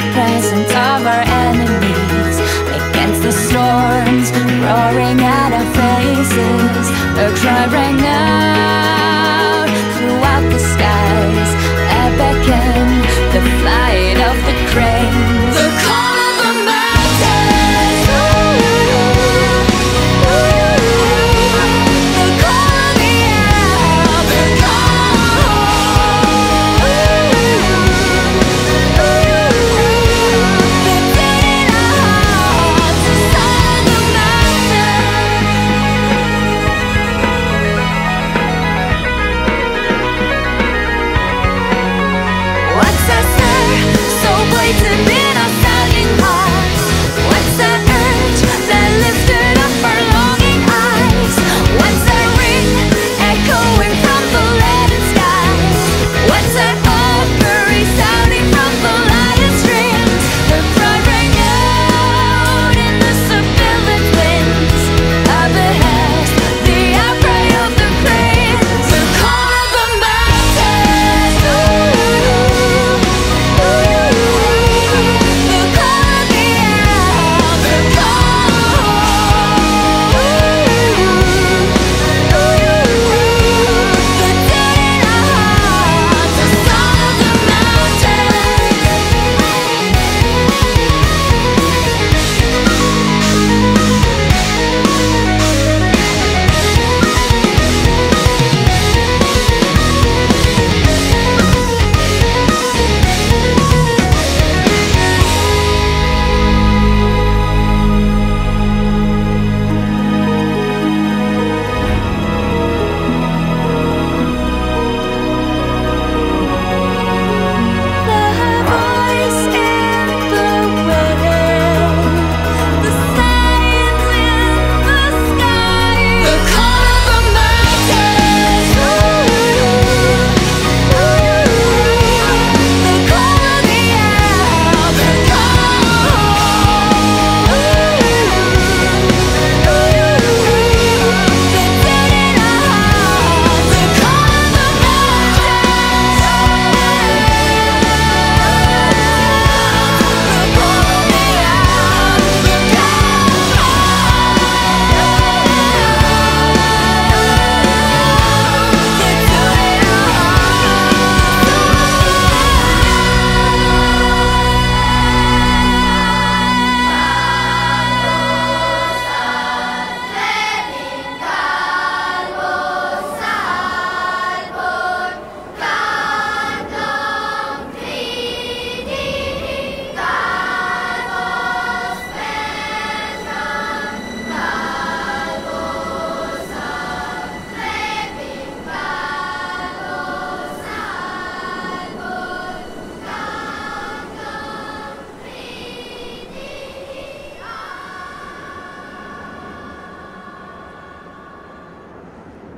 present.